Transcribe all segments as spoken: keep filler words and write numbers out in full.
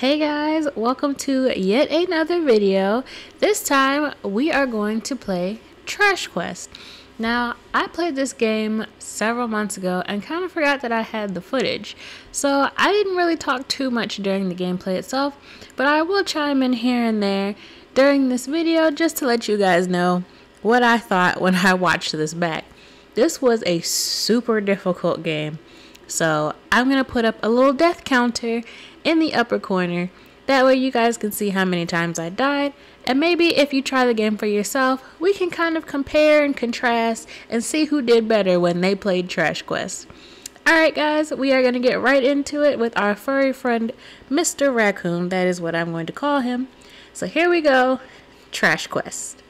Hey guys, welcome to yet another video. This time we are going to play Trash Quest. Now I played this game several months ago and kind of forgot that I had the footage, so I didn't really talk too much during the gameplay itself, but I will chime in here and there during this video just to let you guys know what I thought when I watched this back. This was a super difficult game, so I'm gonna put up a little death counter in the upper corner. That way you guys can see how many times I died, and maybe if you try the game for yourself, we can kind of compare and contrast and see who did better when they played Trash Quest. Alright guys, we are gonna get right into it with our furry friend Mister Raccoon. That is what I'm going to call him. So here we go, Trash Quest.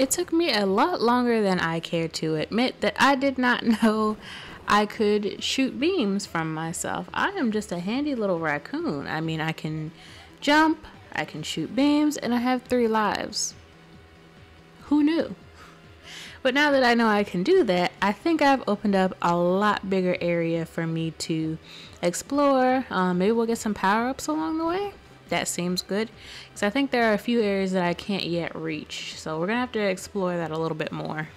It took me a lot longer than I cared to admit that I did not know I could shoot beams from myself. I am just a handy little raccoon. I mean, I can jump, I can shoot beams, and I have three lives. Who knew? But now that I know I can do that, I think I've opened up a lot bigger area for me to explore. Um, maybe we'll get some power-ups along the way. That seems good, because I think there are a few areas that I can't yet reach. So we're going to have to explore that a little bit more.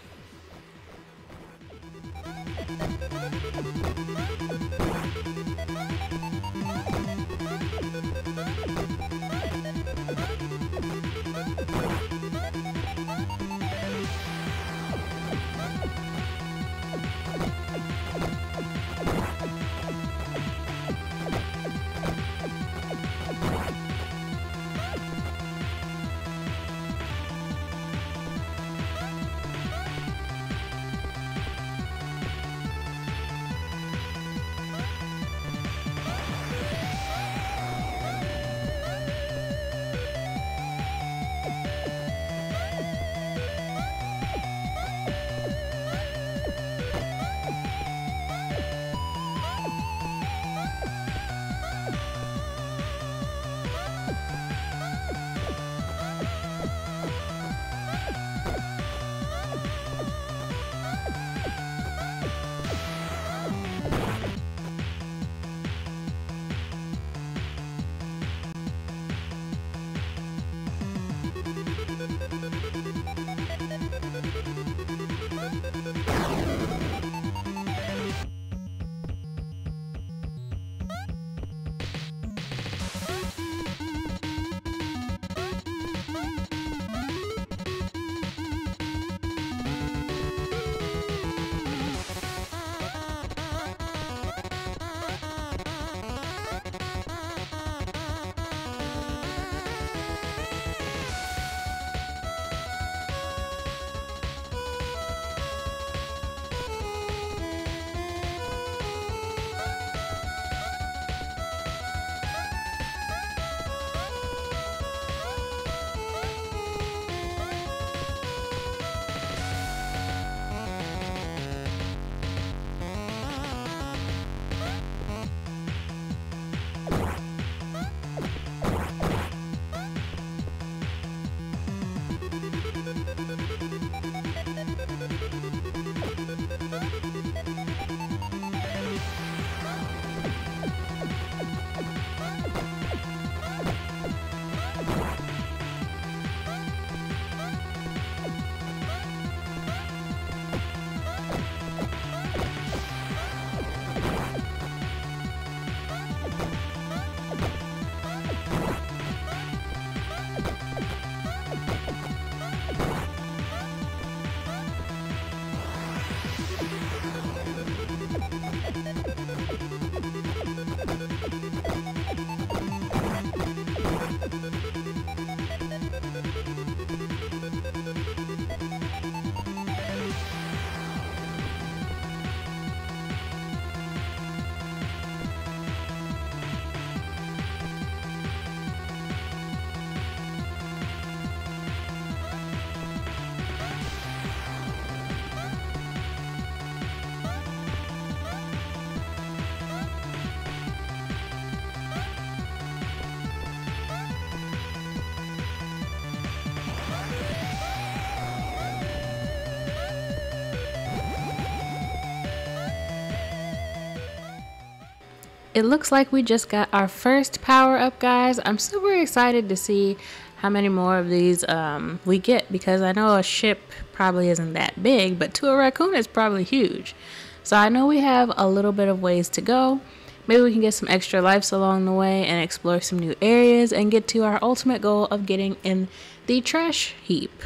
It looks like we just got our first power-up, guys. I'm super excited to see how many more of these um, we get, because I know a ship probably isn't that big, but to a raccoon it's probably huge. So I know we have a little bit of ways to go. Maybe we can get some extra lives along the way and explore some new areas and get to our ultimate goal of getting in the trash heap.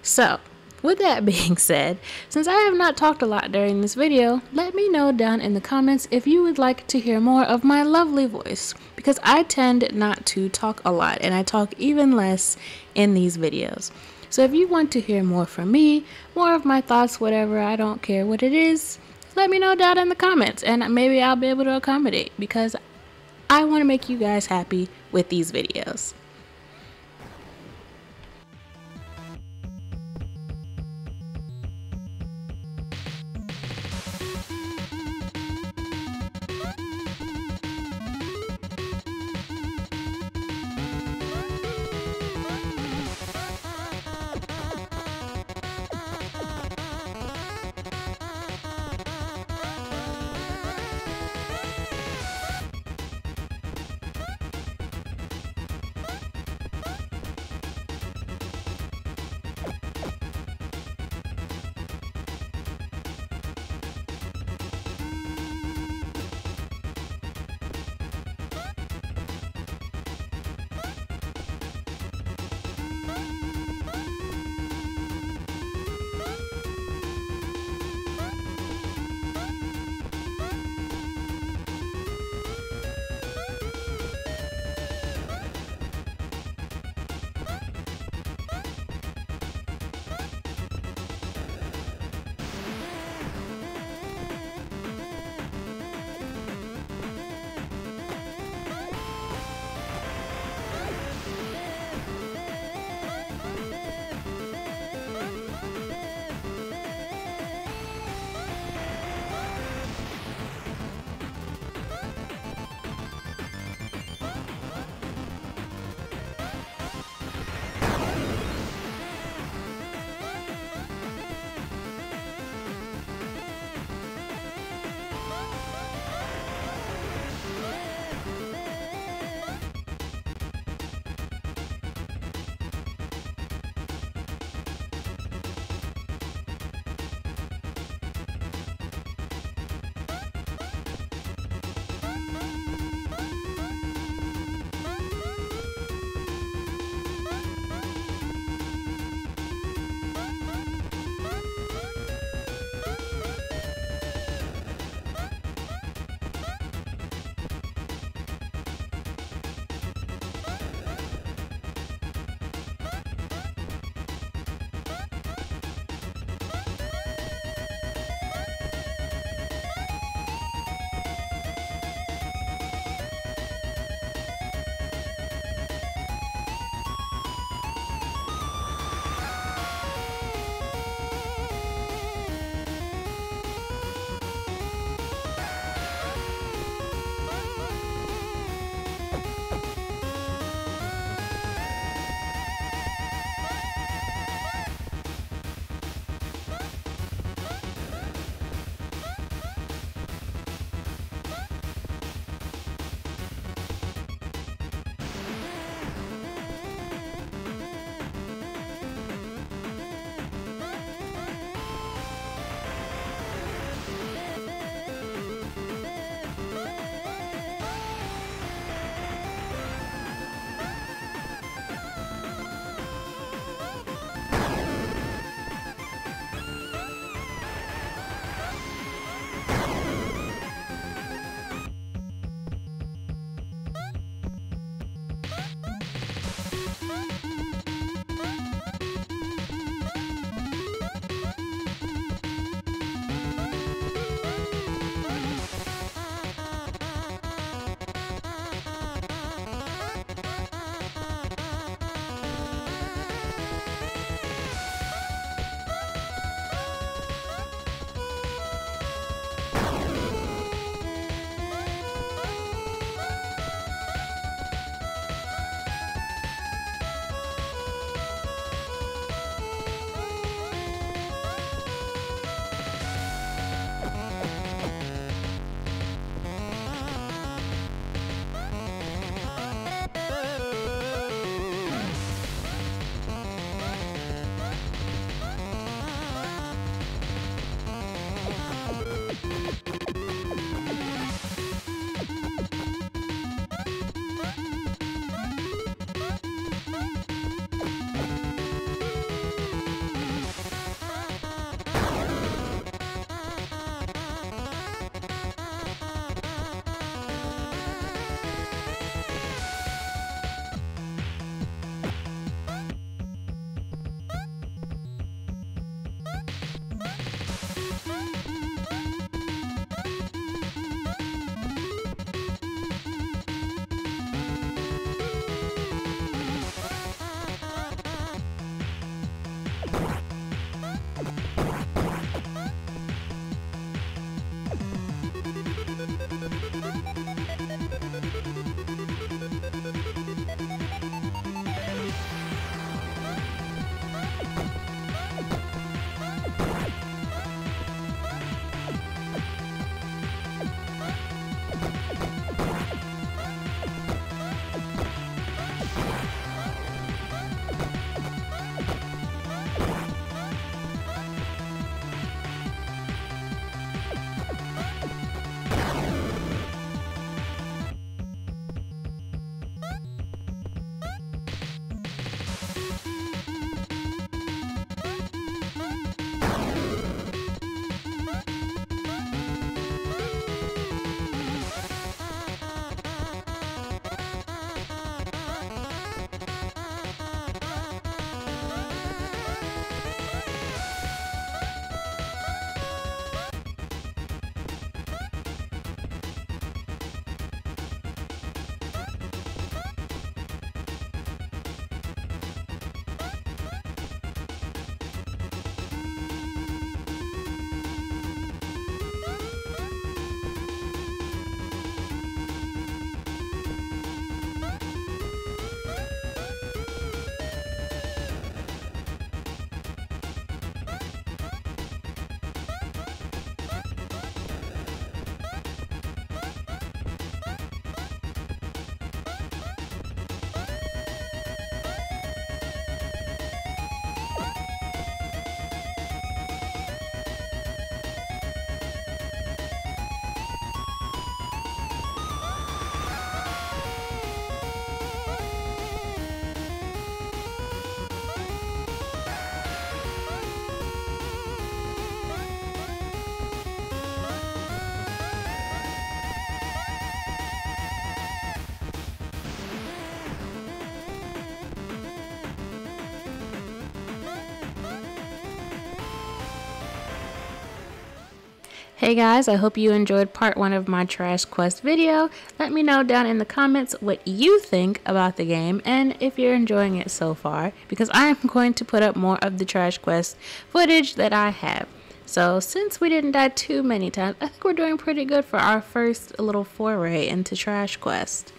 So, with that being said, since I have not talked a lot during this video, let me know down in the comments if you would like to hear more of my lovely voice, because I tend not to talk a lot and I talk even less in these videos. So if you want to hear more from me, more of my thoughts, whatever, I don't care what it is, let me know down in the comments and maybe I'll be able to accommodate, because I want to make you guys happy with these videos. Hey guys, I hope you enjoyed part one of my Trash Quest video. Let me know down in the comments what you think about the game and if you're enjoying it so far, because I am going to put up more of the Trash Quest footage that I have. So since we didn't die too many times, I think we're doing pretty good for our first little foray into Trash Quest.